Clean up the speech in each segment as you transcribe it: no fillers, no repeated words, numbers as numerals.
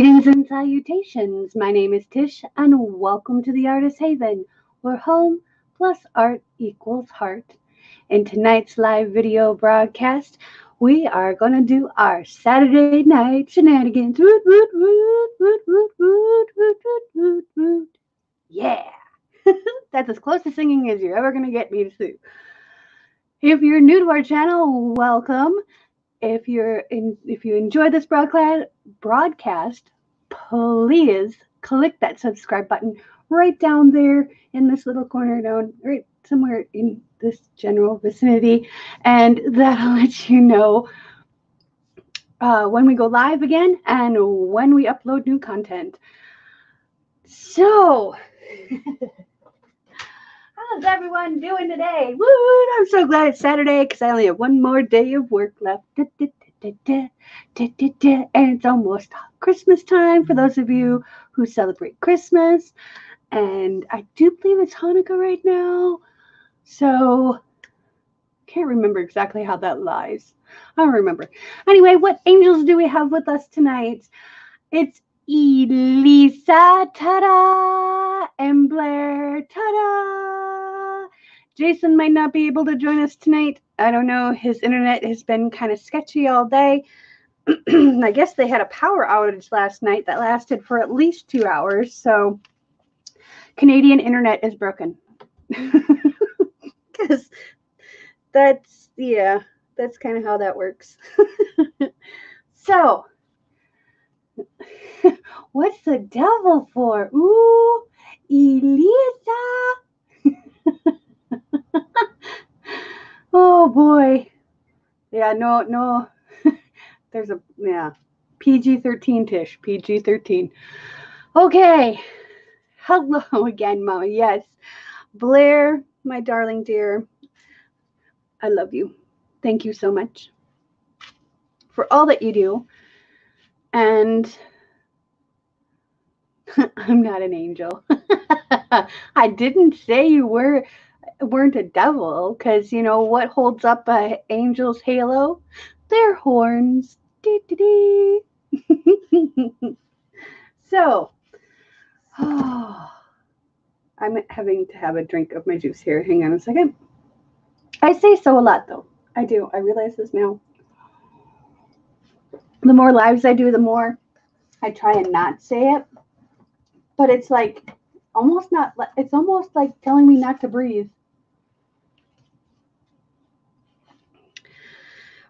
Greetings and salutations. My name is Tish and welcome to the Artist's Haven, where home plus art equals heart. In tonight's live video broadcast, we are going to do our Saturday night shenanigans. Woot, woot, woot, woot, woot, woot, woot, woot, woot. Yeah. That's as close to singing as you're ever going to get me to do. If you're new to our channel, welcome. If you enjoy this broadcast, please click that subscribe button right down there in this little corner down right somewhere in this general vicinity, and that'll let you know when we go live again and when we upload new content. So how's everyone doing today? Woo! I'm so glad it's Saturday because I only have one more day of work left. And it's almost Christmas time for those of you who celebrate Christmas. And I do believe it's Hanukkah right now. So can't remember exactly how that lies. I don't remember. Anyway, what angels do we have with us tonight? It's Elisa, ta-da! And Blair, ta-da! Jason might not be able to join us tonight. I don't know. His internet has been kind of sketchy all day. I guess they had a power outage last night that lasted for at least 2 hours. So Canadian internet is broken. Because that's kind of how that works. So... what's the devil for? Ooh, Elisa. Oh boy. Yeah, no. There's a, yeah, PG-13 Tish, PG-13. Okay. Hello again, Mama. Yes. Blair, my darling dear, I love you. Thank you so much for all that you do. And I'm not an angel. I didn't say you weren't a devil, because you know what holds up an angel's halo? Their horns. Dee, dee, dee. So, oh, I'm having to have a drink of my juice here. Hang on a second. I say so a lot, though. I do. I realize this now. The more lives I do, the more I try and not say it. But it's like almost not, it's almost like telling me not to breathe.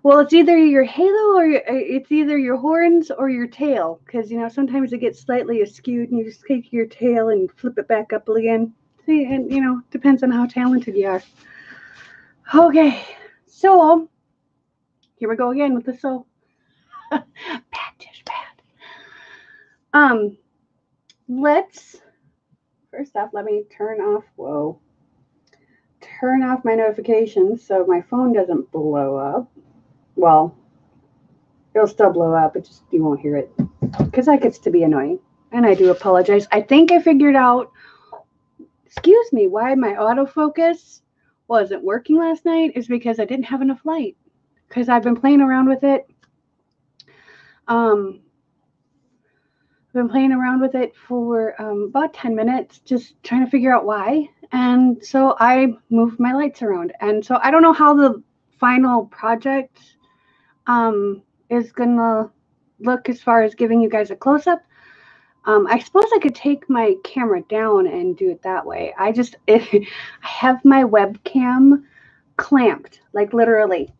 Well, it's either your halo or it's either your horns or your tail. Because, you know, sometimes it gets slightly askewed and you just take your tail and flip it back up again. See, and, you know, depends on how talented you are. Okay. So, here we go again with the soul. Bad, just bad. First off, let me turn off my notifications so my phone doesn't blow up. Well, it'll still blow up, it just, you won't hear it, because that gets to be annoying, and I do apologize. I think I figured out, excuse me, why my autofocus wasn't working last night is because I didn't have enough light, because I've been playing around with it. I've been playing around with it for about 10 minutes, just trying to figure out why. And so I moved my lights around. And so I don't know how the final project is going to look as far as giving you guys a close-up. I suppose I could take my camera down and do it that way. I have my webcam clamped, like literally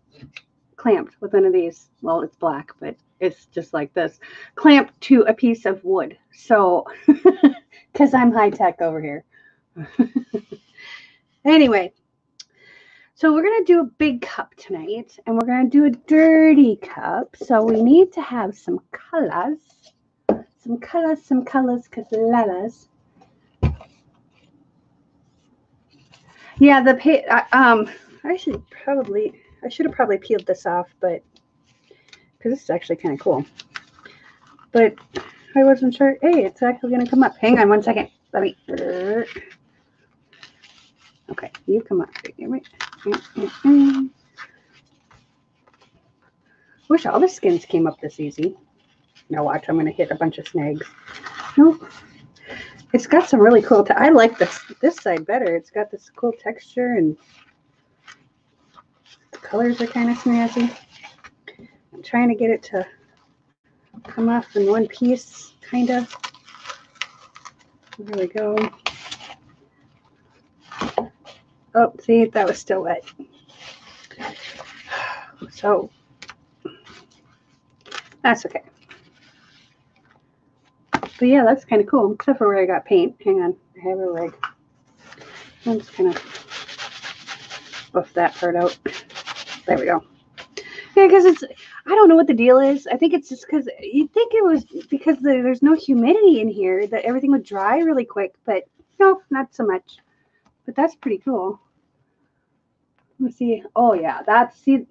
clamped with one of these. Well, it's black, but... it's just like this, clamped to a piece of wood. So, because I'm high tech over here. Anyway, so we're going to do a big cup tonight, and we're going to do a dirty cup. So we need to have some colors, because lalas. Yeah, I should have probably peeled this off, but. Because this is actually kind of cool. But I wasn't sure. Hey, it's actually going to come up. Hang on one second. Let me. Okay, you come up. Wish all the skins came up this easy. Now watch, I'm going to hit a bunch of snags. Nope. It's got some really cool, I like this side better. It's got this cool texture and the colors are kind of snazzy. I'm trying to get it to come off in one piece, kind of. There we go. Oh, see, that was still wet. So that's okay. But yeah, that's kind of cool, except for where I got paint. Hang on, I have a rag. I'm just gonna buff that part out. There we go. Yeah, because it's, I don't know what the deal is. I think it's just because, you'd think it was because there's no humidity in here, that everything would dry really quick, but nope, not so much. But that's pretty cool. Let's see. Oh yeah, that's, see,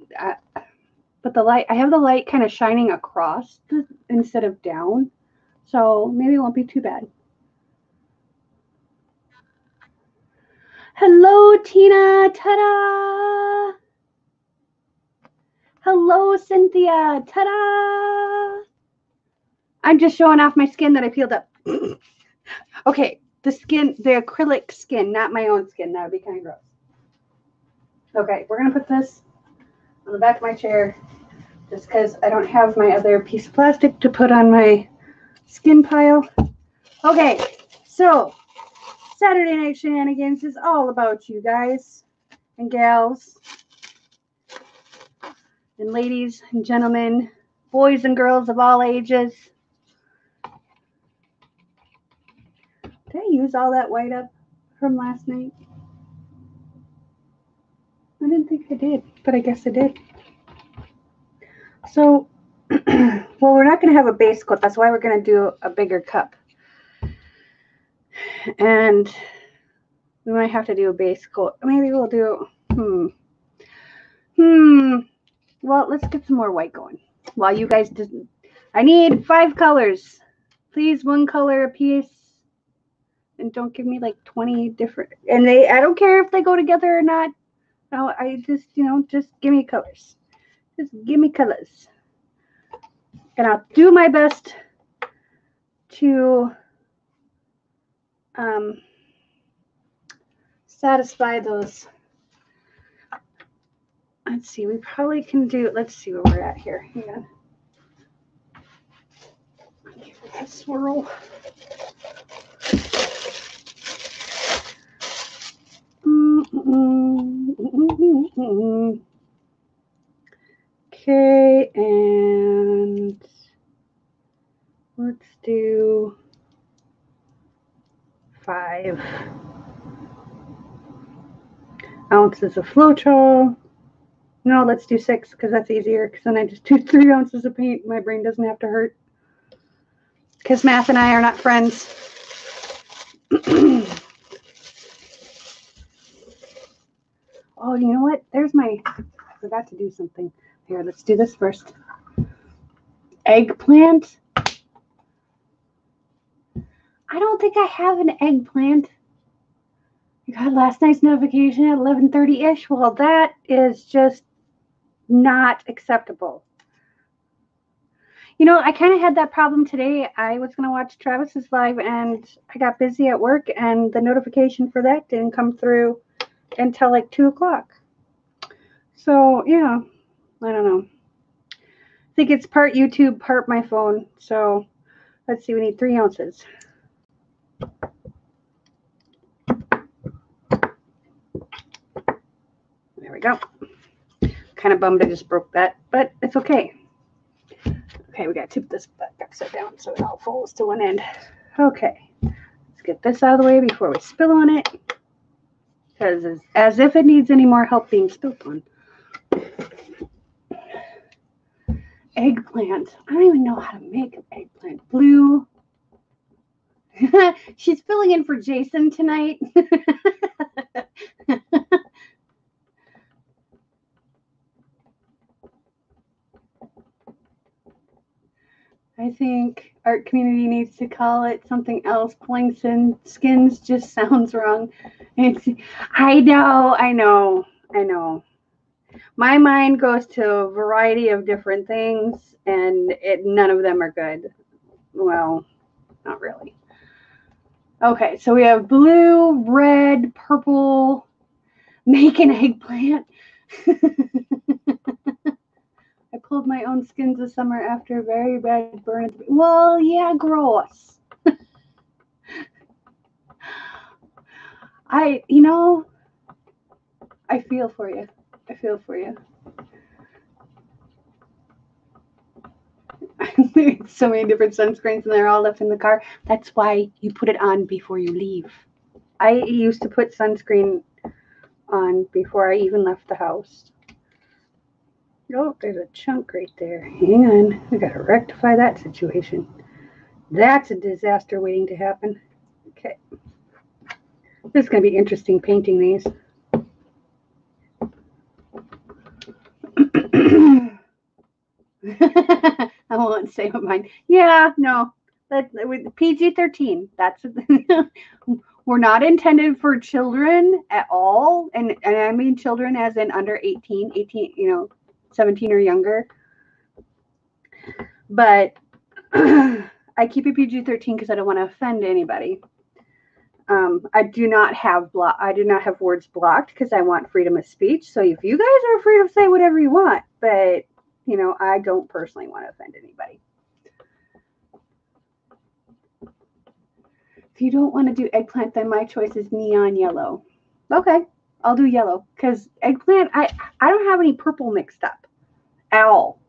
but the light, I have the light kind of shining across instead of down. So maybe it won't be too bad. Hello, Tina. Ta-da. Hello, Cynthia. Ta-da. I'm just showing off my skin that I peeled up. Okay, the skin, the acrylic skin, not my own skin. That would be kind of gross. Okay, we're going to put this on the back of my chair just because I don't have my other piece of plastic to put on my skin pile. Okay, so Saturday Night Shenanigans is all about you guys and gals and ladies and gentlemen, boys and girls of all ages. Did I use all that white up from last night? I didn't think I did, but I guess I did. So well, we're not going to have a base coat. That's why we're going to do a bigger cup. And we might have to do a base coat. Maybe we'll do, well, let's get some more white going. While you guys didn't, I need 5 colors. Please, 1 color a piece. And don't give me like 20 different. And they, I don't care if they go together or not. No, I just, you know, just give me colors. Just give me colors. And I'll do my best to satisfy those. Let's see, we probably can do, let's see where we're at here. Hang on. Give it a swirl. Okay, and let's do 5 ounces of Floetrol. No, let's do 6 because that's easier, because then I just do 3 ounces of paint. My brain doesn't have to hurt because math and I are not friends. Oh, you know what? There's my, I forgot to do something. Here, let's do this first. Eggplant. I don't think I have an eggplant. I got last night's notification at 11:30-ish. Well, that is just not acceptable. You know, I kind of had that problem today. I was going to watch Travis's live, and I got busy at work, and the notification for that didn't come through until like 2 o'clock. So, yeah. I don't know. I think it's part YouTube, part my phone. So let's see, we need 3 ounces. There we go. Kind of bummed I just broke that, but it's okay. Okay, we got to tip this back upside down so it all folds to one end. Okay, let's get this out of the way before we spill on it. Because as if it needs any more help being spilled on. Eggplant. I don't even know how to make an eggplant. Blue. She's filling in for Jason tonight. I think art community needs to call it something else. Plankton skins just sounds wrong. It's, I know. my mind goes to a variety of different things, and none of them are good. Well, not really. Okay, so we have blue, red, purple, make an eggplant. I pulled my own skins this summer after a very bad burn. Well, yeah, gross. You know, I feel for you. I feel for you. So many different sunscreens, and they're all left in the car. That's why you put it on before you leave. I used to put sunscreen on before I even left the house. Oh, there's a chunk right there. Hang on. I gotta rectify that situation. That's a disaster waiting to happen. Okay. This is gonna be interesting painting these. I won't say what mine. Yeah, no. With PG-13. That's we're not intended for children at all, and I mean children as in under 18, you know, 17 or younger. But I keep it PG-13 because I don't want to offend anybody. I do not have words blocked because I want freedom of speech. So if you guys are free to say whatever you want, but you know, I don't personally want to offend anybody. If you don't want to do eggplant, then my choice is neon yellow. Okay, I'll do yellow because eggplant, I don't have any purple mixed up at all.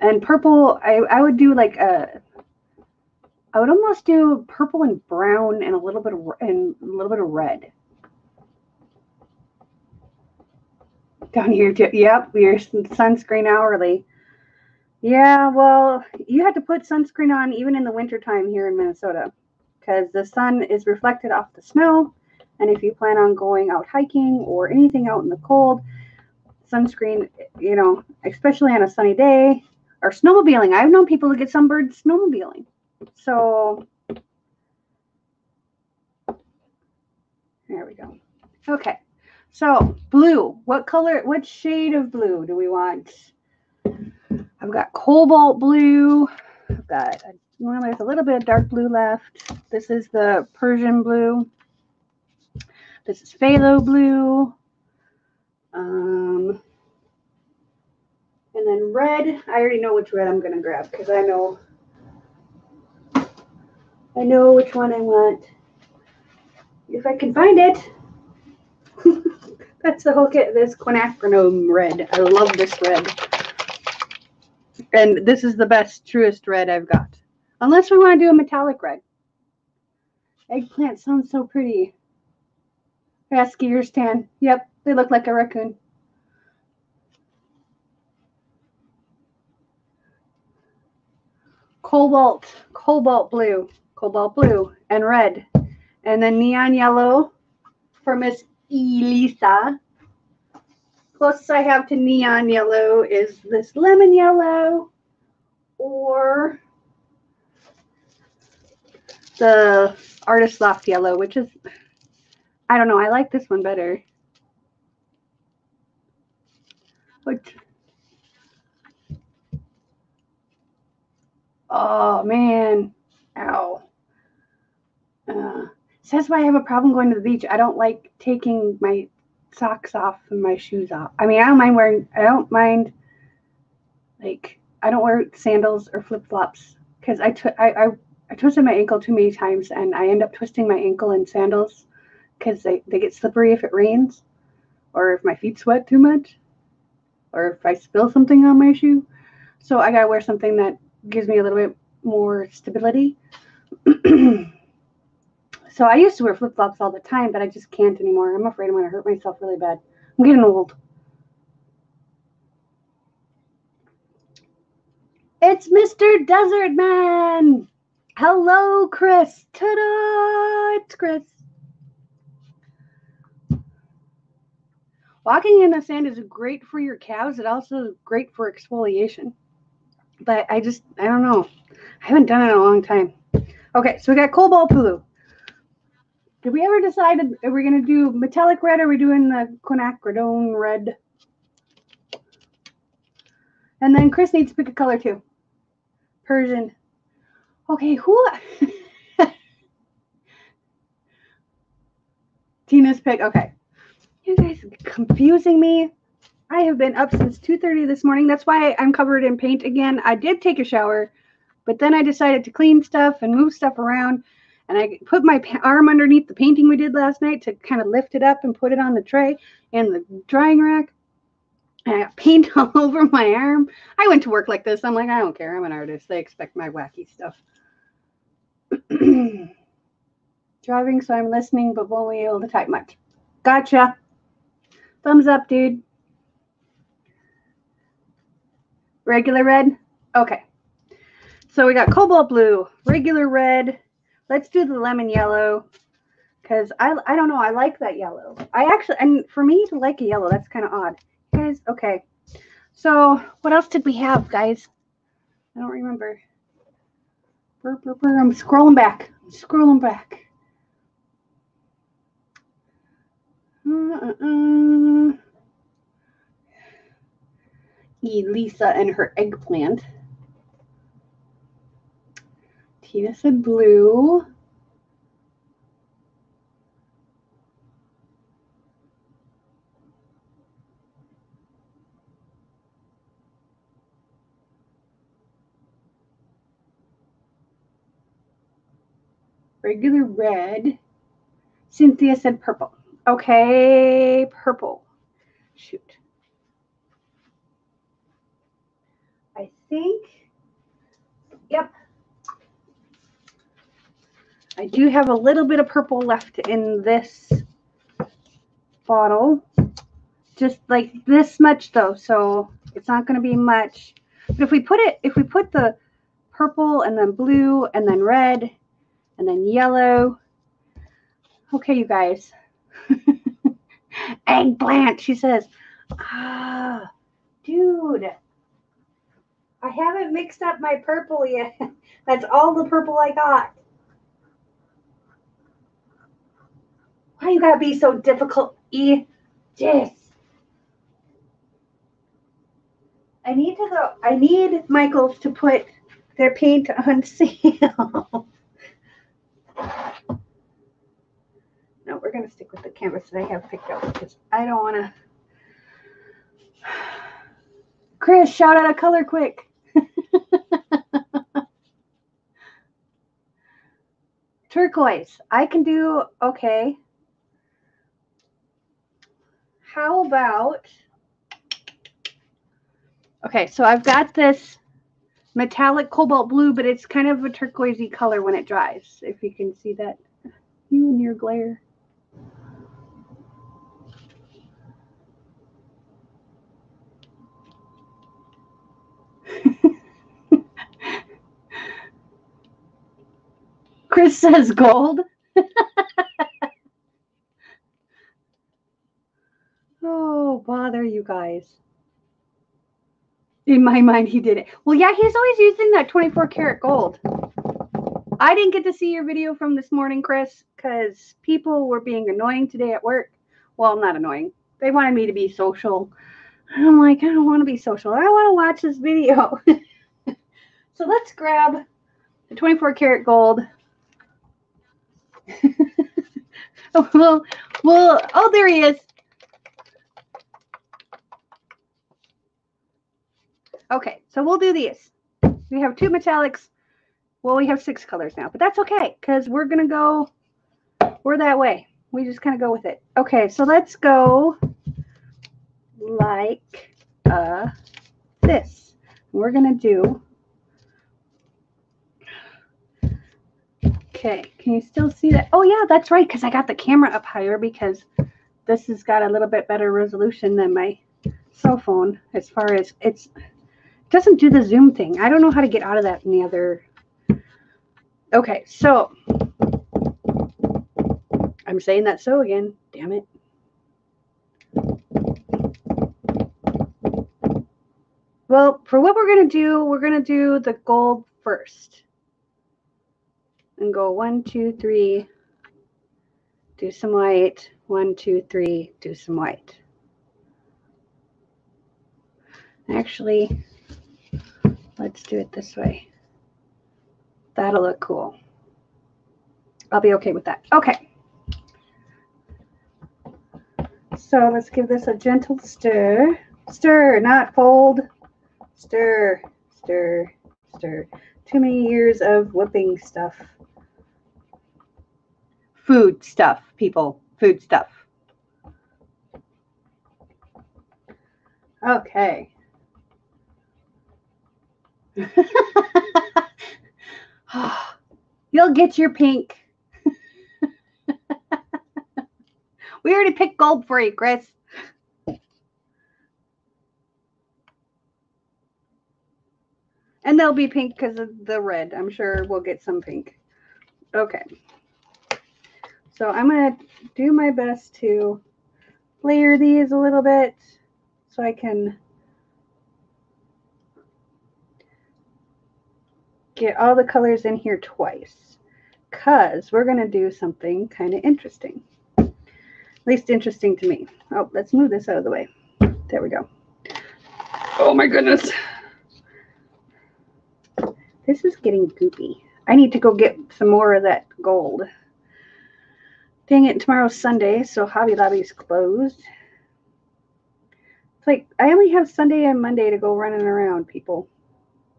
And purple, I would do like I would almost do purple and brown and a little bit of red. Down here, too. Yep, we're sunscreen hourly. Yeah, well, you had to put sunscreen on even in the wintertime here in Minnesota because the sun is reflected off the snow. And if you plan on going out hiking or anything out in the cold, sunscreen, you know, especially on a sunny day or snowmobiling. I've known people who get sunburned snowmobiling. So, there we go. Okay. So blue, what shade of blue do we want? I've got cobalt blue. I've got, well, there's a little bit of dark blue left. This is the Persian blue. This is phthalo blue. And then red, I already know which red I'm going to grab because I know which one I want. If I can find it. That's the whole kit. This quinacridone red. I love this red. And this is the best, truest red I've got. Unless we want to do a metallic red. Eggplant sounds so pretty. Yeah, skier stand. Yep, they look like a raccoon. Cobalt blue, and red. And then neon yellow for Miss Elisa. Closest I have to neon yellow is this lemon yellow or the Artist Loft yellow, which is, I don't know, I like this one better. Which, oh man, ow. So that's why I have a problem going to the beach. I don't like taking my socks off and my shoes off. I mean, I don't wear sandals or flip-flops because I twisted my ankle too many times and I end up twisting my ankle in sandals because they get slippery if it rains or if my feet sweat too much or if I spill something on my shoe. So I gotta wear something that gives me a little bit more stability. So I used to wear flip-flops all the time, but I just can't anymore. I'm afraid I'm going to hurt myself really bad. I'm getting old. It's Mr. Desert Man. Hello, Chris. Ta-da! It's Chris. Walking in the sand is great for your calves. It also is great for exfoliation. But I don't know. I haven't done it in a long time. Okay, so we got cobalt blue. Did we ever decide, are we going to do metallic red or are we doing the quinacridone red? And then Chris needs to pick a color too. Persian. Okay, who? Tina's pick. Okay. You guys are confusing me. I have been up since 2:30 this morning. That's why I'm covered in paint again. I did take a shower, but then I decided to clean stuff and move stuff around. And I put my arm underneath the painting we did last night to kind of lift it up and put it on the tray and the drying rack. And I got paint all over my arm. I went to work like this. I'm like, I don't care. I'm an artist. They expect my wacky stuff. Driving, so I'm listening, but won't be able to type much. Gotcha. Thumbs up, dude. Regular red? Okay. So we got cobalt blue, regular red. Let's do the lemon yellow. Because I don't know. I like that yellow. I actually, and for me to like a yellow, that's kind of odd. Guys, okay, so what else did we have, guys? I don't remember. I'm scrolling back. Elisa and her eggplant. Tina said blue. Regular red. Cynthia said purple. Okay, purple. Shoot. I think, yep. I do have a little bit of purple left in this bottle. Just like this much though, so it's not going to be much. But if we put it, if we put the purple and then blue and then red, and then yellow. Okay, you guys. Eggplant, she says. Ah, dude. I haven't mixed up my purple yet. That's all the purple I got. Why you gotta be so difficult? Yes. I need to go. I need Michaels to put their paint on sale. No, we're going to stick with the canvas that I have picked out because I don't want to. Chris, shout out a color quick. Turquoise. I can do, okay. How about, okay, so I've got this metallic cobalt blue, but it's kind of a turquoisey color when it dries, if you can see that. You and your glare. Chris says gold. Oh, bother you guys. In my mind, he did it. Well, yeah, he's always using that 24 karat gold. I didn't get to see your video from this morning, Chris, because people were being annoying today at work. Well, not annoying. They wanted me to be social. And I'm like, I don't want to be social. I want to watch this video. So let's grab the 24 karat gold. Oh, well, oh, there he is. Okay, so we'll do these. We have two metallics. Well, we have 6 colors now, but that's okay because we're going to go, we're that way. We just kind of go with it. Okay, so let's go like this. We're going to do, okay, can you still see that? Oh, yeah, that's right because I got the camera up higher because this has got a little bit better resolution than my cell phone as far as it's, it doesn't do the zoom thing. I don't know how to get out of that in the other. Okay, so I'm saying that so again. Damn it. Well, for what we're going to do the gold first. And go 1, 2, 3, do some white, 1, 2, 3, do some white. Actually, let's do it this way. That'll look cool. I'll be okay with that. Okay. So let's give this a gentle stir. Stir, not fold. Stir, stir, stir. Too many years of whipping stuff. Food stuff, people. Food stuff. Okay. You'll get your pink. We already picked gold for you, Chris. And they'll be pink because of the red. I'm sure we'll get some pink. Okay. So I'm going to do my best to layer these a little bit so I can get all the colors in here twice, because we're going to do something kind of interesting. At least interesting to me. Oh, let's move this out of the way. There we go. Oh my goodness. This is getting goopy. I need to go get some more of that gold. Dang it, tomorrow's Sunday, so Hobby Lobby's closed. It's like, I only have Sunday and Monday to go running around, people.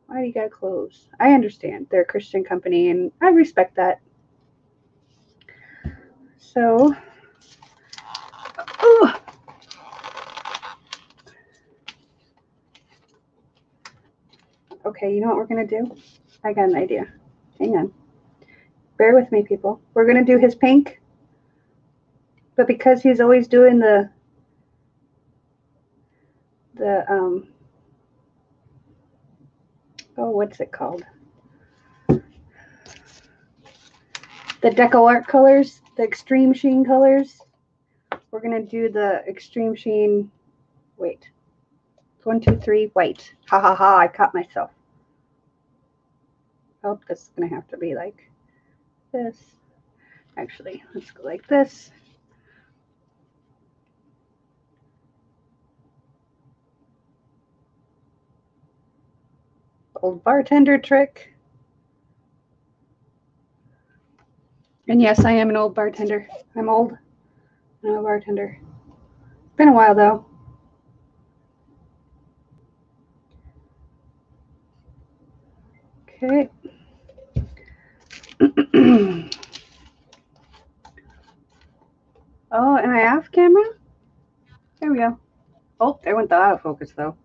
Why do you gotta close? I understand. They're a Christian company, and I respect that. So, ooh. Okay, you know what we're gonna do? I got an idea. Hang on. Bear with me, people. We're gonna do his pink. But because he's always doing the oh, what's it called? The Deco Art colors, the Extreme Sheen colors. We're going to do the Extreme Sheen, wait, 1, 2, 3, white. Ha ha ha, I caught myself. Oh, this is going to have to be like this. Actually, let's go like this. Old bartender trick. And yes, I am an old bartender. I'm old. I'm a bartender. It's been a while though. Okay. Oh, am I off camera? There we go. Oh, there went the autofocus though.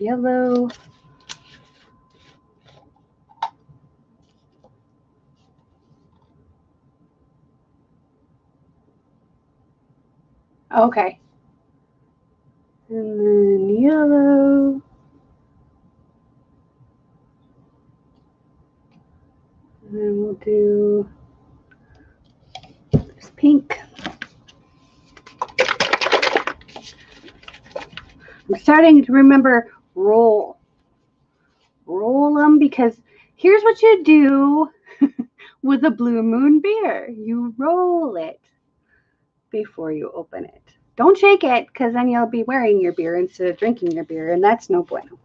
Yellow. Okay. And then yellow. And then we'll do this pink. I'm starting to remember roll them, because here's what you do with a Blue Moon beer. You roll it before you open it. Don't shake it, because then you'll be wearing your beer instead of drinking your beer, and that's no bueno.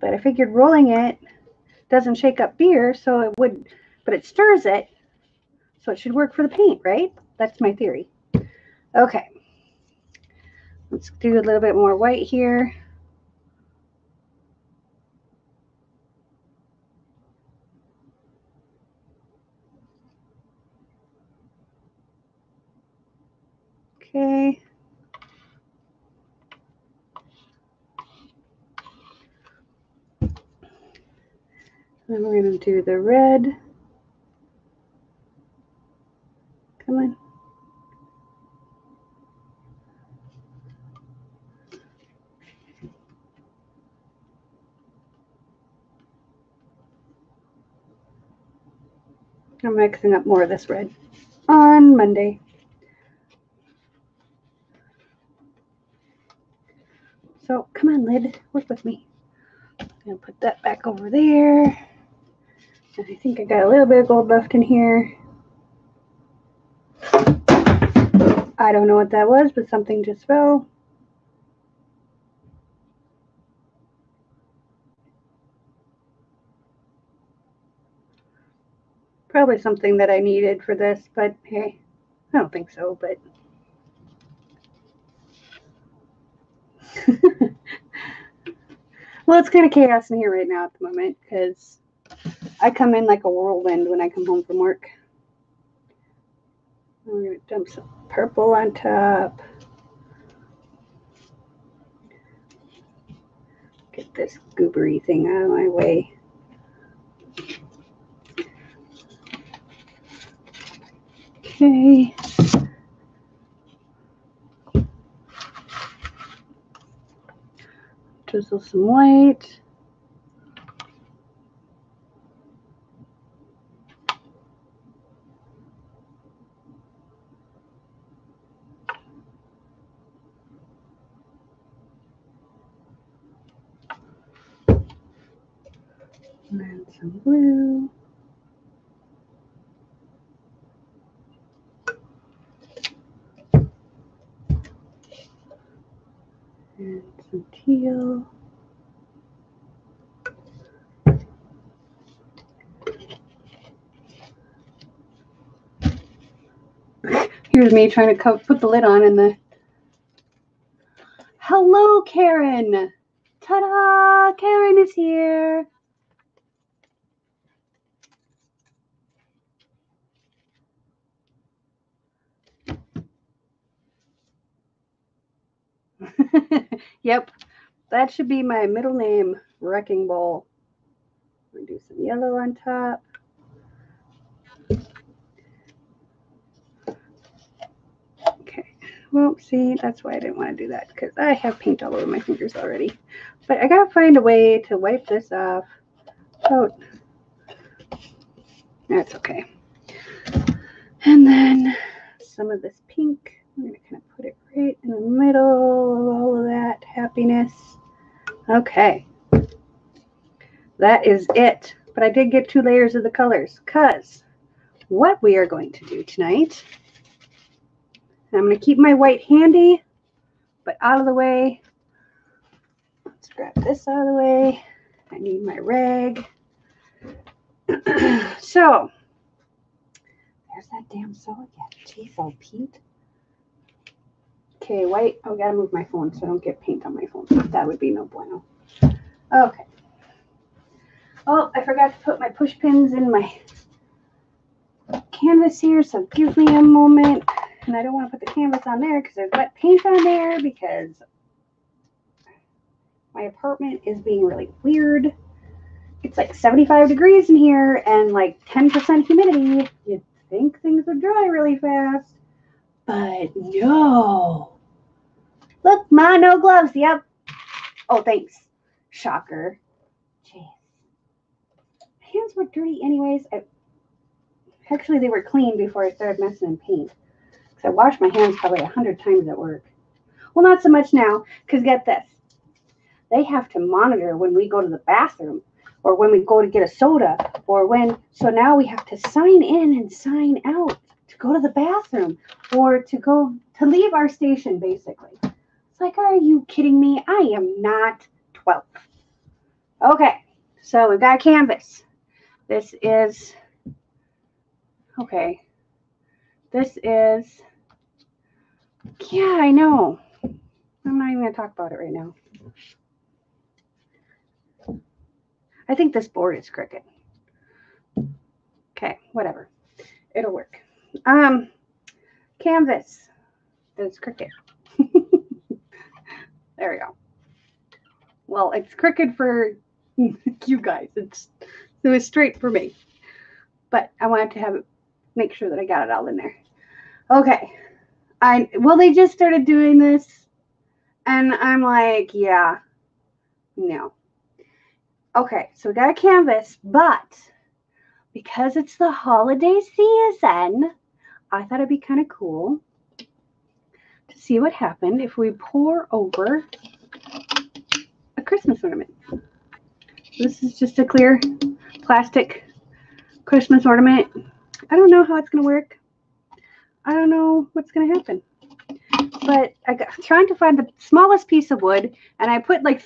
But I figured rolling it doesn't shake up beer, so it would, but it stirs it. So it should work for the paint, right? That's my theory. Okay. Let's do a little bit more white here. Okay. Then we're going to do the red. Come on. I'm mixing up more of this red. on Monday. So come on, lid, work with me. I'm gonna put that back over there. And I think I got a little bit of gold left in here. I don't know what that was, but something just fell. Probably something that I needed for this, but hey, I don't think so, but. Well, it's kind of chaos in here right now at the moment because I come in like a whirlwind when I come home from work. We're going to dump some purple on top. Get this goobery thing out of my way. Okay. Drizzle some white. And then some blue. And some teal. Here's me trying to put the lid on and the... Hello, Karen! Ta-da! Karen is here! Yep, that should be my middle name, Wrecking Ball. I'm going to do some yellow on top. Okay, well, see, that's why I didn't want to do that, because I have paint all over my fingers already. But I got to find a way to wipe this off. Oh, that's okay. And then some of this pink. I'm going to kind of put it right in the middle of all of that happiness. Okay. That is it. But I did get two layers of the colors because what we are going to do tonight, I'm going to keep my white handy, but out of the way. Let's grab this out of the way. I need my rag. So, there's that damn saw again. Jeez, oh, Pete. Okay, white. Oh, I gotta move my phone so I don't get paint on my phone. That would be no bueno. Okay. Oh, I forgot to put my push pins in my canvas here, so give me a moment. And I don't want to put the canvas on there because there's wet paint on there because my apartment is being really weird. It's like 75 degrees in here and like 10% humidity. You'd think things would dry really fast. But no. Look, Ma, no gloves. Yep. Oh, thanks. Shocker. Jeez. My hands were dirty anyways. Actually, they were clean before I started messing in paint. Because I washed my hands probably 100 times at work. Well, not so much now. Because get this. They have to monitor when we go to the bathroom. Or when we go to get a soda. Or when. So now we have to sign in and sign out. Go to the bathroom or to leave our station, basically. It's like, are you kidding me? I am not 12. Okay, so we've got a canvas. This is, okay. This is, yeah, I know. I'm not even going to talk about it right now. I think this board is Cricut. Okay, whatever. It'll work. Canvas. There's Cricut. There we go. Well, it's Cricut for you guys. It was straight for me. But I wanted to make sure that I got it all in there. Okay. Well, they just started doing this. And I'm like, yeah. No. Okay. So we got a canvas. But because it's the holiday season... I thought it'd be kind of cool to see what happened if we pour over a Christmas ornament. This is just a clear plastic Christmas ornament. I don't know how it's going to work. I don't know what's going to happen. But I'm trying to find the smallest piece of wood, and I put like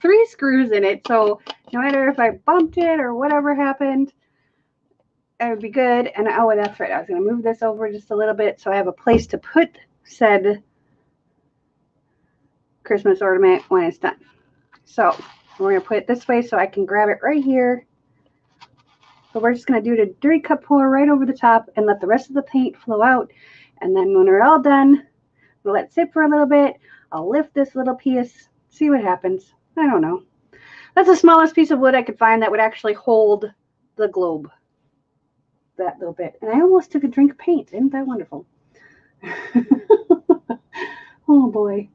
three screws in it. So no matter if I bumped it or whatever happened, it would be good. And oh, that's right. I was going to move this over just a little bit so I have a place to put said Christmas ornament when it's done. So we're going to put it this way so I can grab it right here. But we're just going to do the dirty cup pour right over the top and let the rest of the paint flow out. And then when we're all done, we'll let it sit for a little bit. I'll lift this little piece, see what happens. I don't know. That's the smallest piece of wood I could find that would actually hold the globe. That little bit. And I almost took a drink of paint. Isn't that wonderful? Oh, boy.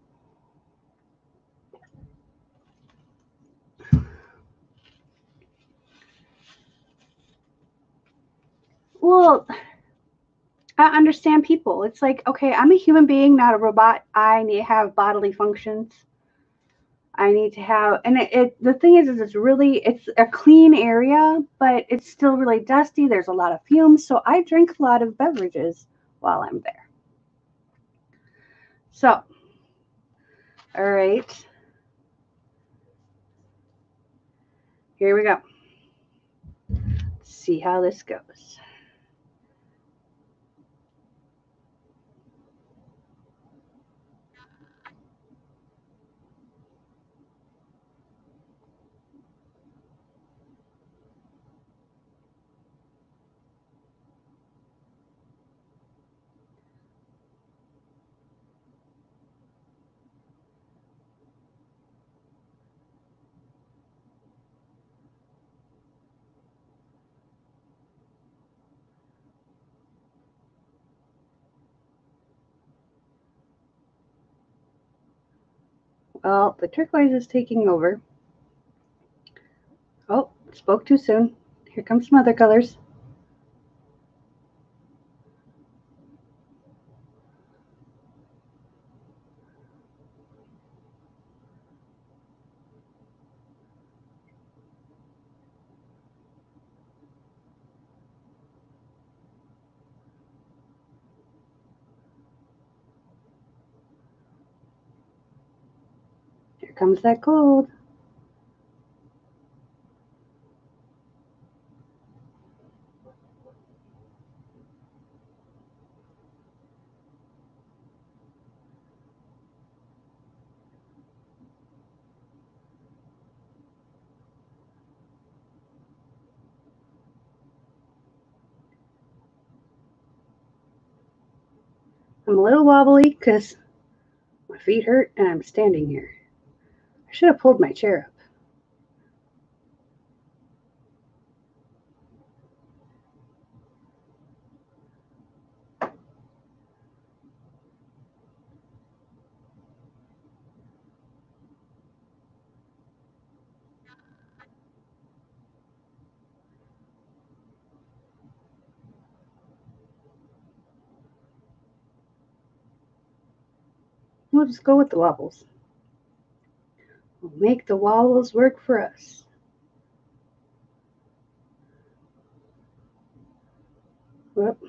Well, I understand people. It's like, okay, I'm a human being, not a robot. I need to have bodily functions. I need to have, and the thing is it's really, it's a clean area, but it's still really dusty. There's a lot of fumes. So I drink a lot of beverages while I'm there. So, all right. Here we go. Let's see how this goes. Well, the turquoise is taking over. Oh, spoke too soon. Here comes some other colors. Comes that gold. I'm a little wobbly because my feet hurt and I'm standing here. I should have pulled my chair up. We'll just go with the wobbles. Make the walls work for us. Whoop.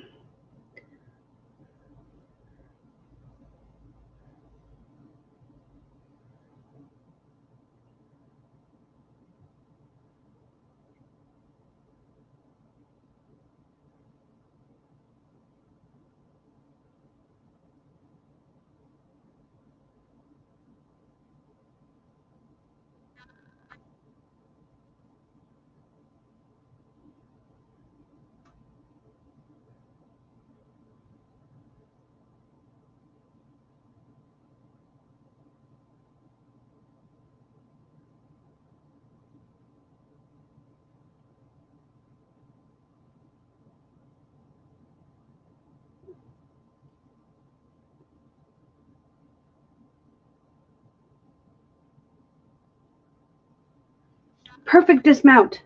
Perfect dismount.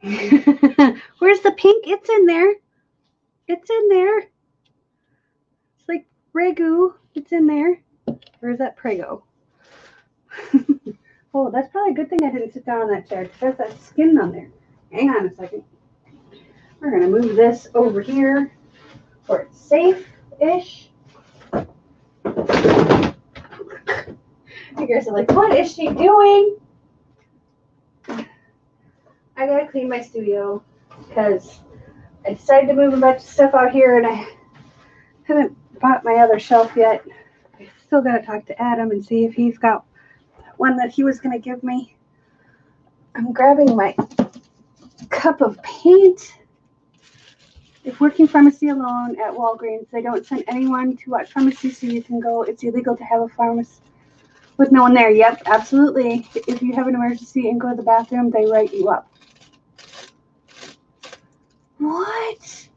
Where's the pink? It's in there. It's in there. It's like ragu. It's in there. Or is that Prego? Oh, that's probably a good thing I didn't sit down on that chair because there's that skin on there. Hang on a second. We're going to move this over here where it's safe-ish. You guys are like, what is she doing? I gotta clean my studio because I decided to move a bunch of stuff out here and I haven't bought my other shelf yet. I still gotta talk to Adam and see if he's got one that he was gonna give me. I'm grabbing my cup of paint. If working pharmacy alone at Walgreens, they don't send anyone to watch pharmacy so you can go. It's illegal to have a pharmacist with no one there. Yep, absolutely. If you have an emergency and go to the bathroom, they write you up. What?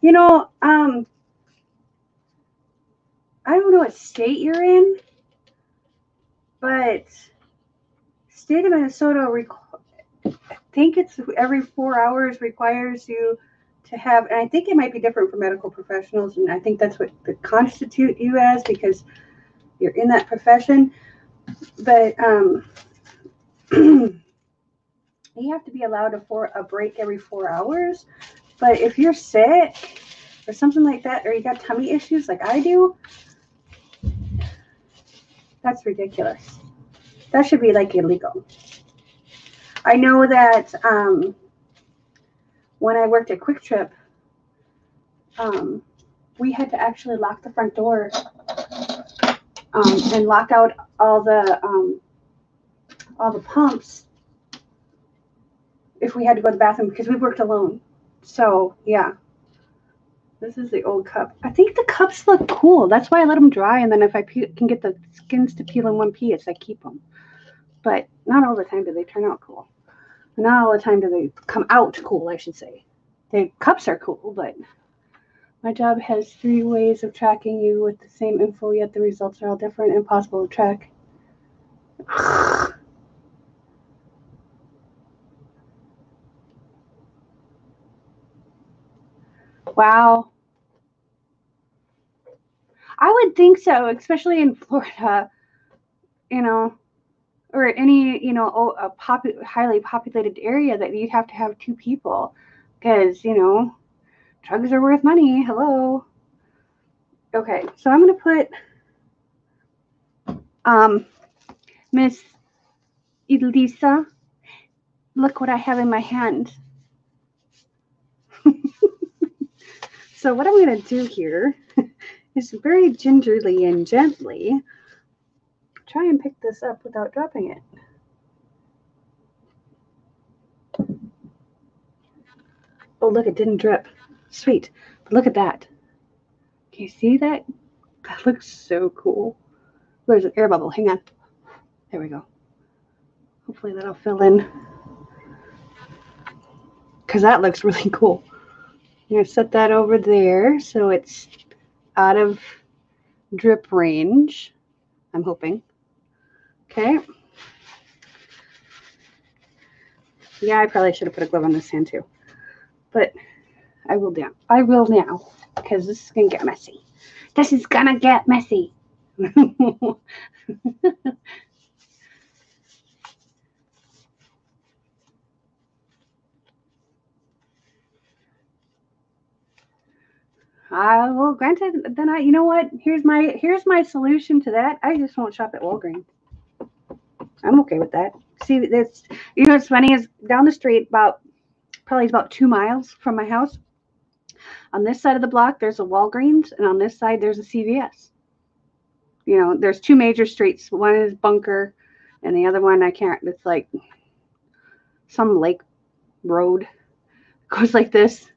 You know, I don't know what state you're in, but state of Minnesota, I think it's every 4 hours requires you to have, and I think it might be different for medical professionals, and I think that's what they constitute you as because you're in that profession, but you have to be allowed a break every 4 hours. But if you're sick or something like that, or you got tummy issues like I do, that's ridiculous. That should be like illegal. I know that when I worked at Quick Trip, we had to actually lock the front door and lock out all the pumps if we had to go to the bathroom because we worked alone. So yeah, this is the old cup. I think the cups look cool. That's why I let them dry, and then if I can get the skins to peel in one piece, I keep them. But not all the time do they turn out cool. Not all the time do they come out cool, I should say. The cups are cool, but my job has 3 ways of tracking you with the same info, yet the results are all different, impossible to track. Wow. I would think so, especially in Florida, you know. Or any, you know, a highly populated area that you'd have to have 2 people because, you know, drugs are worth money. Hello. Okay, so I'm going to put Miss Elisa, look what I have in my hand. So what I'm going to do here is very gingerly and gently try and pick this up without dropping it. Oh, look, it didn't drip. Sweet. But look at that. Can you see that? That looks so cool. There's an air bubble. Hang on. There we go. Hopefully that'll fill in. Because that looks really cool. I'm going to set that over there so it's out of drip range. I'm hoping. Okay. Yeah, I probably should have put a glove on this hand too, but I will now. I will now because this is gonna get messy. This is gonna get messy. Well, granted, then you know what? Here's my solution to that. I just won't shop at Walgreens. I'm okay with that. See, this, you know what's funny is down the street, probably about 2 miles from my house. On this side of the block, there's a Walgreens, and on this side, there's a CVS. You know, there's 2 major streets. One is Bunker, and the other one I can't. It's like some lake road goes like this.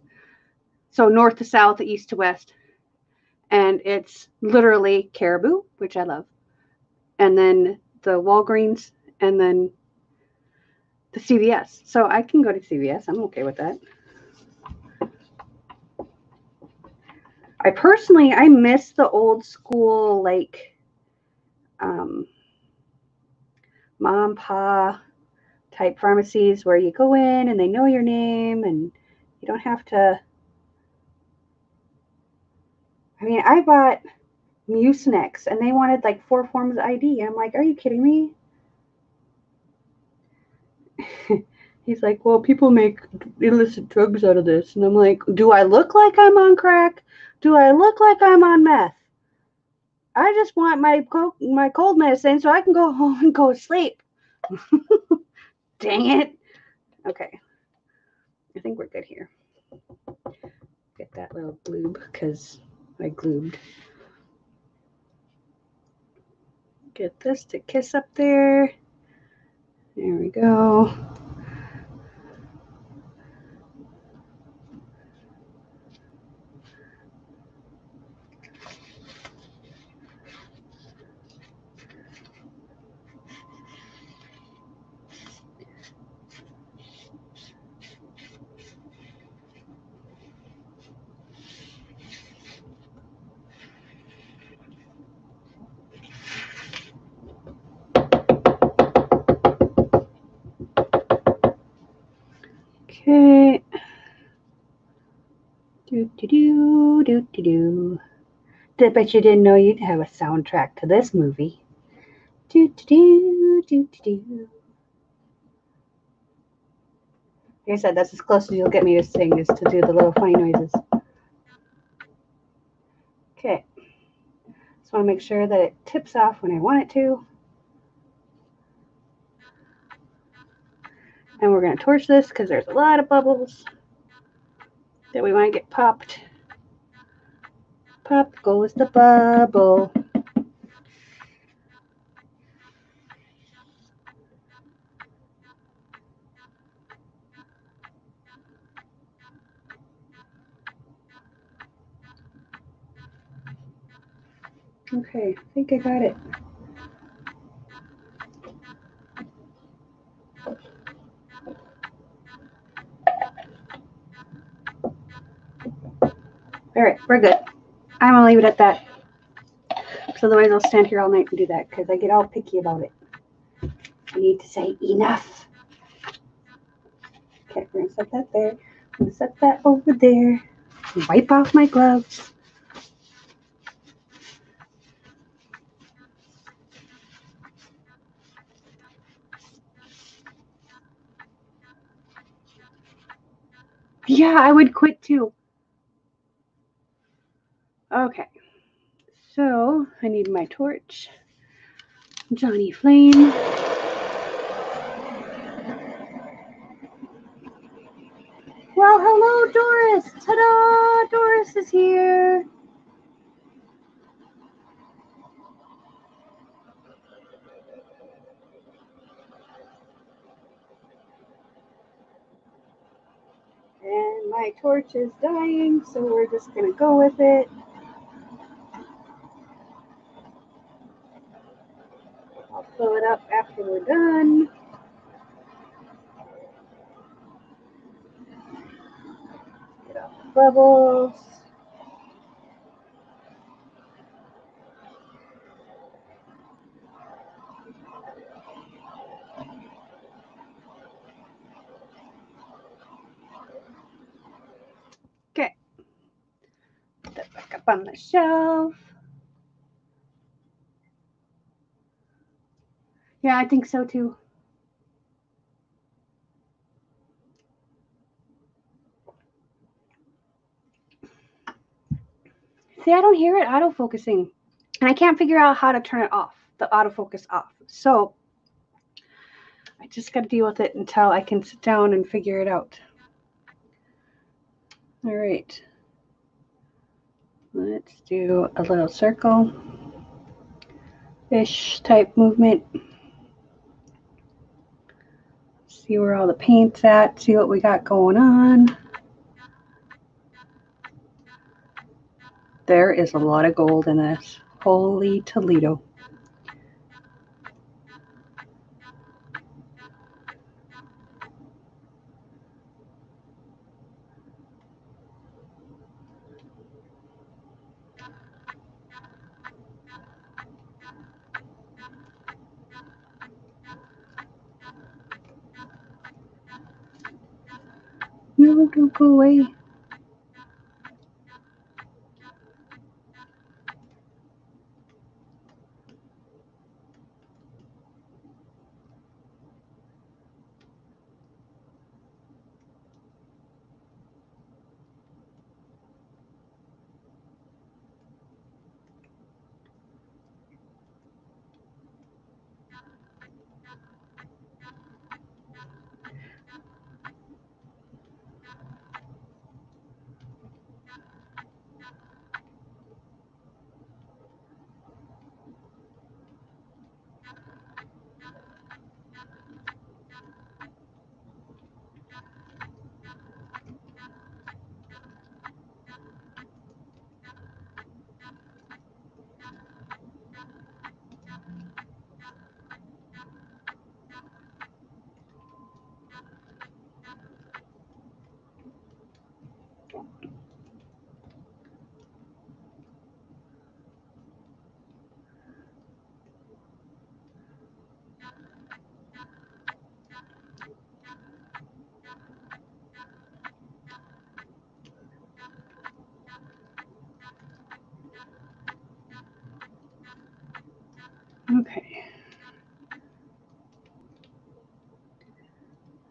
So north to south, east to west, and it's literally Caribou, which I love, and then the Walgreens, and then the CVS. So I can go to CVS. I'm okay with that. I personally, I miss the old school, like, mom, pa type pharmacies where you go in and they know your name and you don't have to. I mean, I bought Mucinex and they wanted like 4 forms of ID. And I'm like, are you kidding me? He's like, well, people make illicit drugs out of this. And I'm like, do I look like I'm on crack? Do I look like I'm on meth? I just want my cold medicine so I can go home and go to sleep. Dang it. Okay. I think we're good here. Get that little gloob because I gloobed. Get this to kiss up there. There we go. Do-do-do-do-do-do. I bet you didn't know you'd have a soundtrack to this movie. Do-do-do-do-do-do. Like I said, that's as close as you'll get me to sing, is to do the little funny noises. Okay. Just want to make sure that it tips off when I want it to. And we're going to torch this because there's a lot of bubbles that we want to get popped. Pop goes the bubble. Okay, I think I got it. All right, we're good. I'm going to leave it at that. Because otherwise I'll stand here all night and do that because I get all picky about it. I need to say enough. Okay, we're going to set that there. I'm going to set that over there. Wipe off my gloves. Yeah, I would quit too. Okay, so I need my torch, Johnny Flame. Well, hello, Doris. Ta-da! Doris is here. And my torch is dying, so we're just going to go with it. Fill it up after we're done. Get off the bubbles. Okay. Put that back up on the shelf. Yeah, I think so too. See, I don't hear it autofocusing. And I can't figure out how to turn it off, the autofocus off. So I just got to deal with it until I can sit down and figure it out. All right. Let's do a little circle-ish type movement. See where all the paint's at, see what we got going on. There is a lot of gold in this. Holy Toledo. No, don't go away. Okay,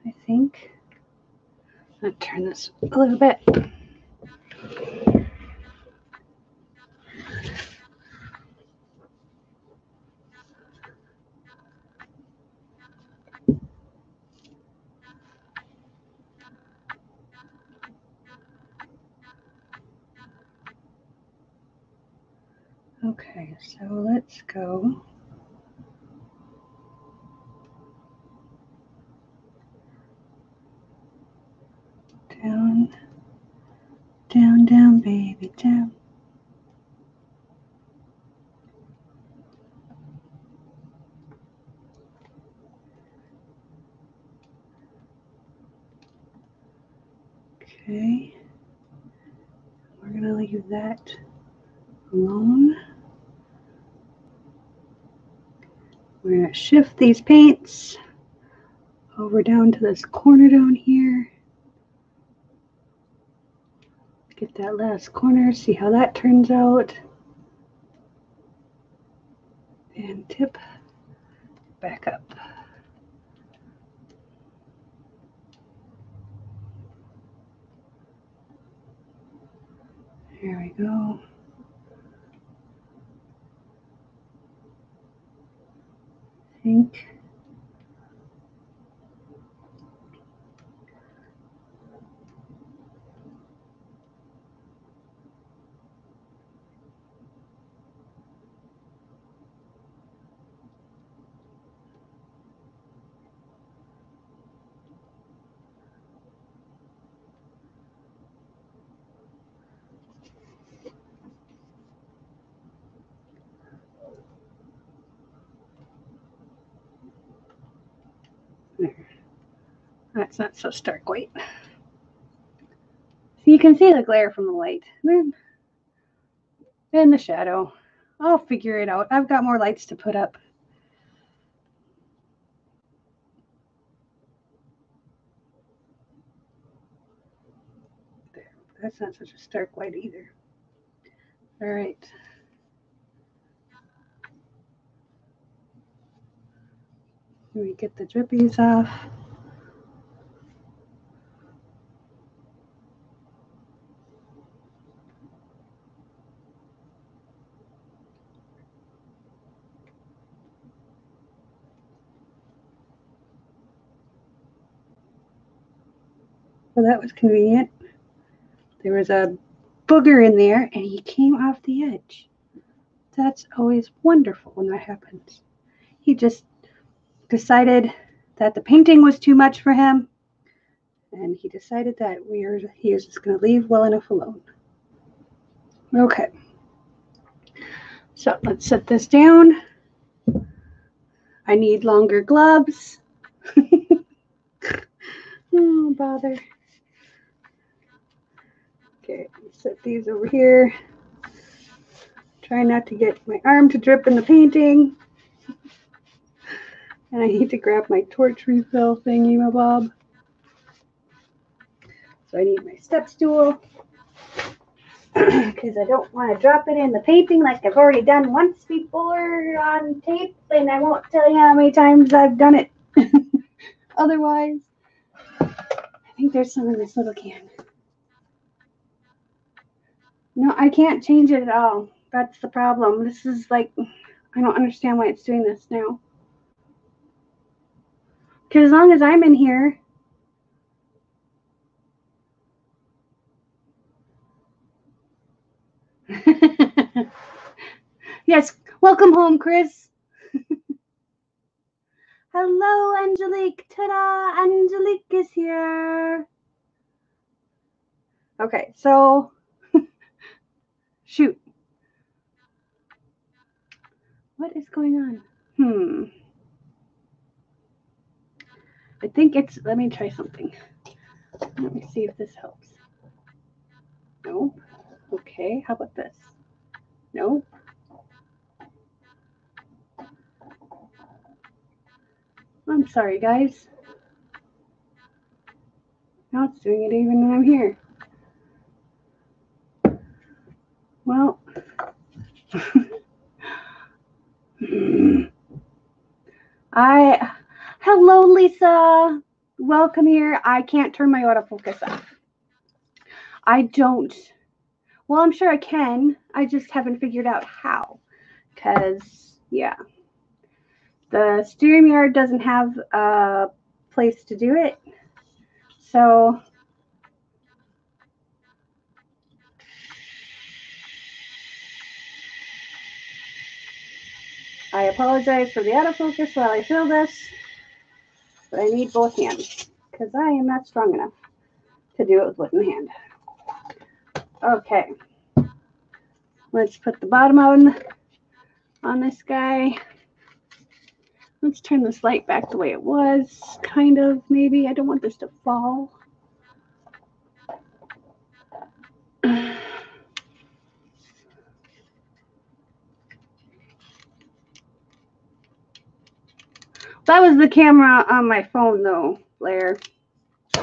I think I'm going to turn this a little bit. Okay, so let's go. Down, baby, down. Okay, we're gonna leave that alone. We're gonna shift these paints over down to this corner down here. Get that last corner, see how that turns out. And tip back up. There we go. I think. That's not so stark white. So you can see the glare from the light and the shadow. I'll figure it out. I've got more lights to put up. There. That's not such a stark light either. All right. Let me get the drippies off. So that was convenient. There was a booger in there and he came off the edge. That's always wonderful when that happens. He just decided that the painting was too much for him, and he decided that he was just going to leave well enough alone. Okay, so let's set this down. I need longer gloves. Oh, bother. Okay, set these over here. Try not to get my arm to drip in the painting. And I need to grab my torch refill thingy, my bob. So I need my step stool because I don't want to drop it in the painting like I've already done once before on tape, and I won't tell you how many times I've done it. Otherwise, I think there's some in this little can. No, I can't change it at all. That's the problem. This is like, I don't understand why it's doing this now. Because as long as I'm in here, yes, welcome home, Chris. Hello, Angelique. Ta-da! Angelique is here. Okay, so shoot, what is going on? I think it's. Let me try something. Let me see if this helps. Nope. Okay, how about this? Nope. I'm sorry, guys. Now it's doing it even when I'm here. Well, hello, Lisa. Welcome here. I can't turn my autofocus off. I don't. Well, I'm sure I can. I just haven't figured out how. Because, yeah. The StreamYard doesn't have a place to do it. So, I apologize for the autofocus while I fill this. But I need both hands because I am not strong enough to do it with one hand. Okay, let's put the bottom on this guy. Let's turn this light back the way it was, kind of, maybe. I don't want this to fall. That was the camera on my phone, though, Blair. So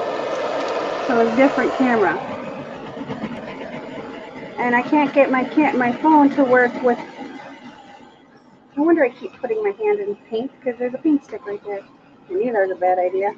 a different camera. And I can't get my phone to work with. No wonder I keep putting my hand in paint, because there's a paint stick right there. I knew that was a bad idea.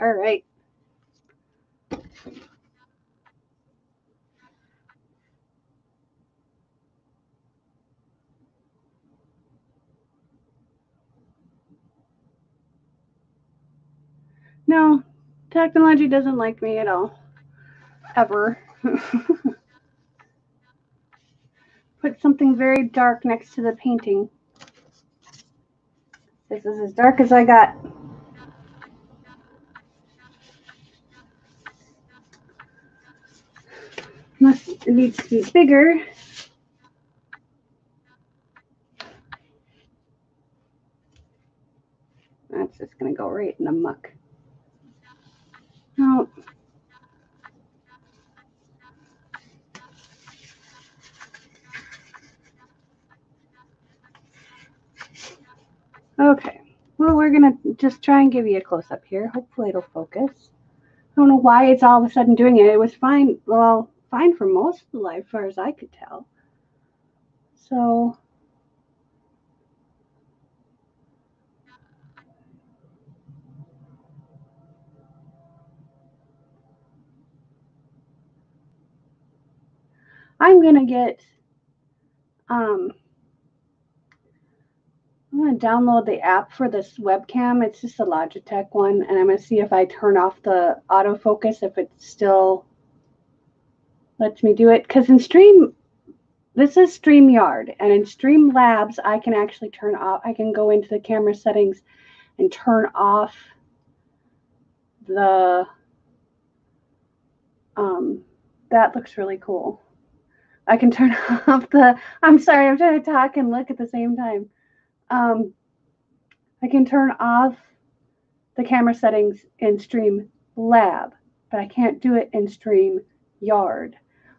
All right. No, technology doesn't like me at all, ever. Put something very dark next to the painting. This is as dark as I got. Unless it needs to be bigger. That's just going to go right in the muck. No. Okay. Well, we're going to just try and give you a close-up here. Hopefully it'll focus. I don't know why it's all of a sudden doing it. It was fine. Well, fine for most of the live, far as I could tell. So. I'm going to get, I'm going to download the app for this webcam. It's just a Logitech one. And I'm going to see if I turn off the autofocus, if it still lets me do it. Because in Stream, this is StreamYard. And in Stream Labs, I can actually turn off, I can go into the camera settings and turn off the, that looks really cool. I can turn off the, I'm sorry, I'm trying to talk and look at the same time. I can turn off the camera settings in Stream Lab, but I can't do it in StreamYard.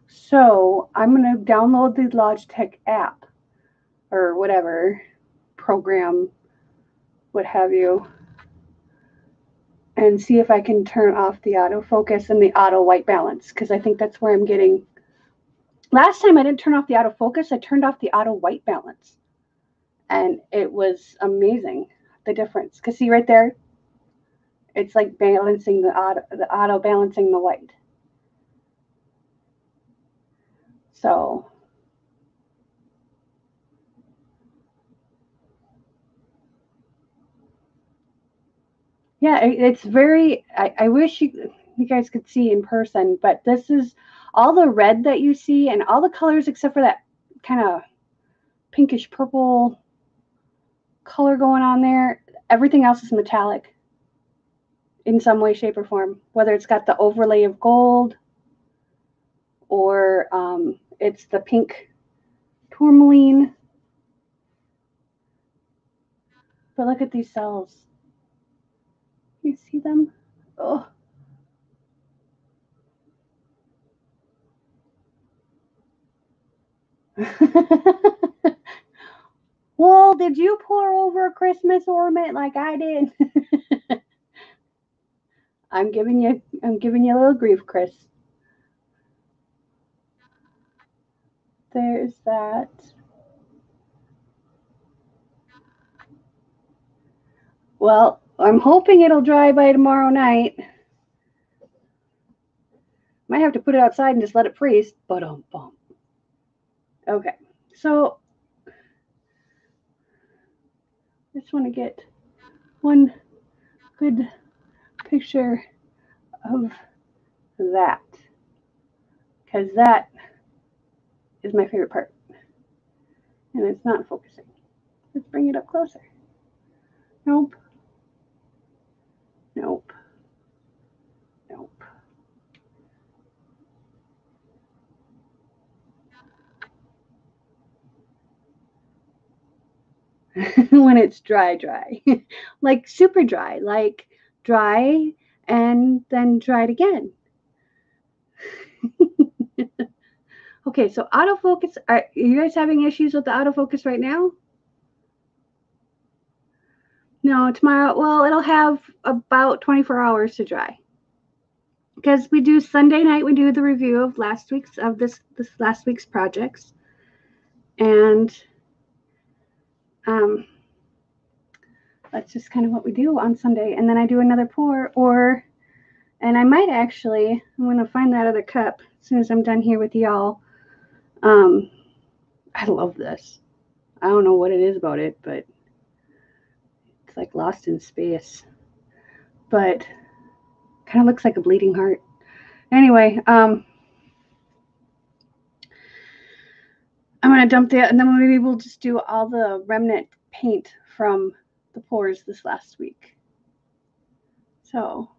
So I'm going to download the Logitech app or whatever program, what have you, and see if I can turn off the autofocus and the auto white balance, because I think that's where I'm getting. Last time I didn't turn off the autofocus, I turned off the auto white balance, and it was amazing, the difference. Because see right there, it's like balancing the auto balancing the white. So yeah, it's very, I wish you guys could see in person, but this is all the red that you see and all the colors except for that kind of pinkish purple color going on there. Everything else is metallic in some way, shape, or form, whether it's got the overlay of gold or it's the pink tourmaline. But look at these cells. You see them? Oh. Well, did you pour over a Christmas ornament like I did? I'm giving you a little grief, Chris. There's that. Well, I'm hoping it'll dry by tomorrow night. Might have to put it outside and just let it freeze. Ba-dum-bum. Okay, so I just want to get one good picture of that, because that is my favorite part, and it's not focusing. Let's bring it up closer. Nope. Nope. Nope. When it's dry, like super dry, like dry and then dry it again. Okay, so autofocus, are you guys having issues with the autofocus right now? No, tomorrow, well, it'll have about 24 hours to dry. Because we do Sunday night, we do the review of this last week's projects. And that's just kind of what we do on Sunday. And then I do another pour, and I might actually, I'm going to find that other cup as soon as I'm done here with y'all. I love this. I don't know what it is about it, but it's like lost in space. But kind of looks like a bleeding heart. Anyway, I'm going to dump that, and then maybe we'll just do all the remnant paint from the pours this last week. So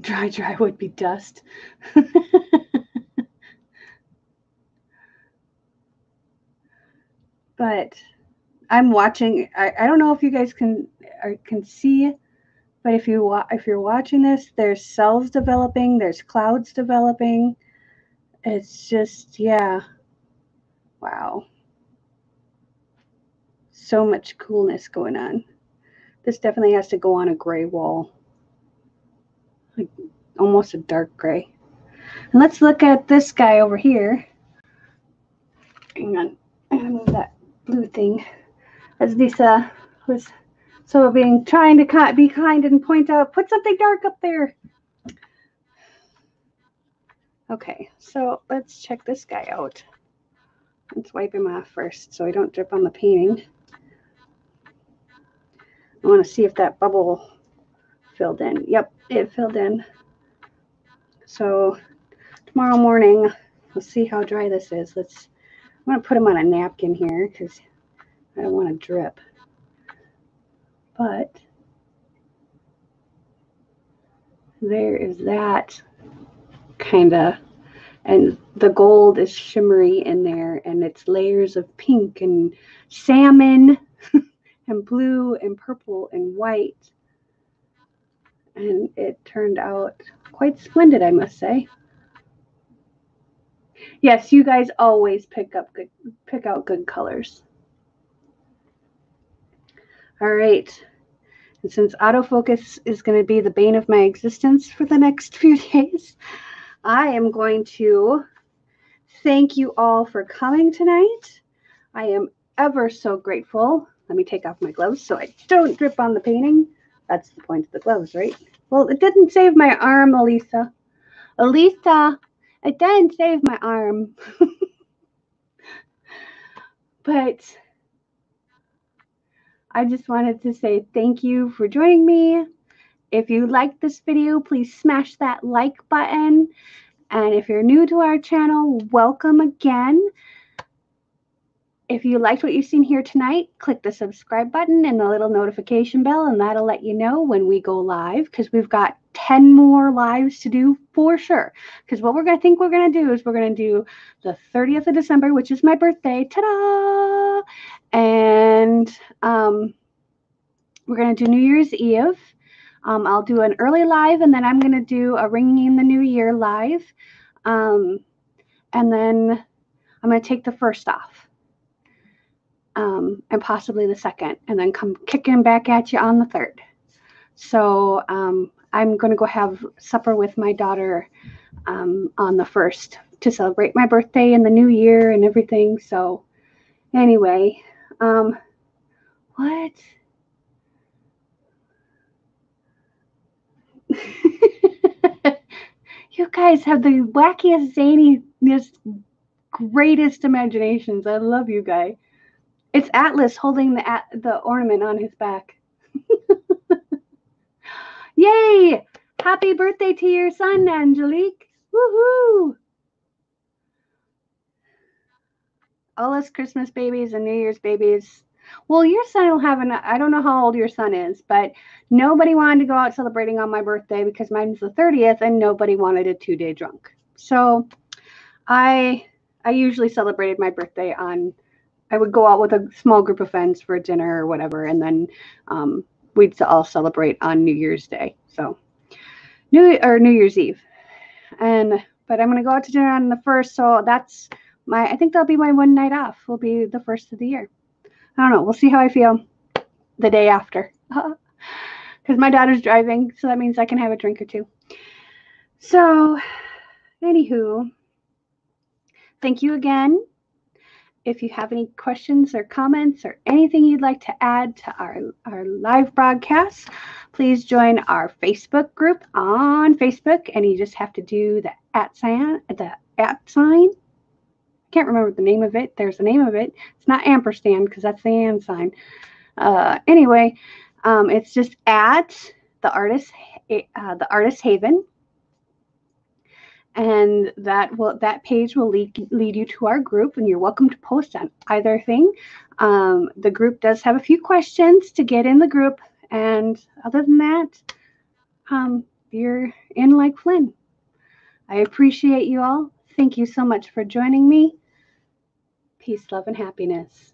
dry would be dust. But I'm watching, I don't know if you guys can see, but if you're watching this, there's cells developing, there's clouds developing. It's just, yeah, wow, so much coolness going on. This definitely has to go on a gray wall, like almost a dark gray. And let's look at this guy over here. Hang on, I'm gonna move that blue thing. As Lisa was so being trying to be kind and point out, put something dark up there. Okay, so let's check this guy out. Let's wipe him off first so I don't drip on the painting. I want to see if that bubble filled in. Yep, it filled in. So tomorrow morning, we'll see how dry this is. I'm going to put him on a napkin here because I don't want to drip. But there is that kind of and the gold is shimmery in there, and it's layers of pink and salmon and blue and purple and white. And it turned out quite splendid, I must say. Yes, you guys always pick out good colors. All right. And since autofocus is going to be the bane of my existence for the next few days, I am going to thank you all for coming tonight. I am ever so grateful. Let me take off my gloves so I don't drip on the painting. That's the point of the gloves, right? Well, it didn't save my arm, Elisa. Elisa, it didn't save my arm. But I just wanted to say thank you for joining me. If you like this video, please smash that like button. And if you're new to our channel, welcome again. If you liked what you've seen here tonight, click the subscribe button and the little notification bell, and that'll let you know when we go live, because we've got 10 more lives to do for sure. Because what we're going to think we're going to do is we're going to do the 30th of December, which is my birthday. Ta-da! And we're going to do New Year's Eve. I'll do an early live, and then I'm going to do a ringing in the new year live. And then I'm going to take the first off. And possibly the second, and then come kicking back at you on the third. So I'm going to go have supper with my daughter on the first to celebrate my birthday and the new year and everything. So anyway, what? You guys have the wackiest, zaniest, greatest imaginations. I love you guys. It's Atlas holding the ornament on his back. Yay! Happy birthday to your son, Angelique. Woohoo! All us Christmas babies and New Year's babies. Well, your son will have I don't know how old your son is, but nobody wanted to go out celebrating on my birthday because mine's the 30th, and nobody wanted a two-day drunk. So I usually celebrated my birthday on... I would go out with a small group of friends for dinner or whatever, and then we'd all celebrate on New Year's Day, so New Year's Eve. But I'm gonna go out to dinner on the first, so that's my. I think that'll be my one night off. Will be the first of the year. I don't know. We'll see how I feel the day after, because my daughter's driving, so that means I can have a drink or two. So, anywho, thank you again. If you have any questions or comments or anything you'd like to add to our live broadcast, please join our Facebook group on Facebook, and you just have to do the @ sign. I can't remember the name of it. There's the name of it. It's not ampersand because that's the and sign. Anyway, it's just @ the Artist's Haven. And that page will lead you to our group, and you're welcome to post on either thing. The group does have a few questions to get in the group, and other than that, you're in like Flynn. I appreciate you all. Thank you so much for joining me. Peace, love, and happiness.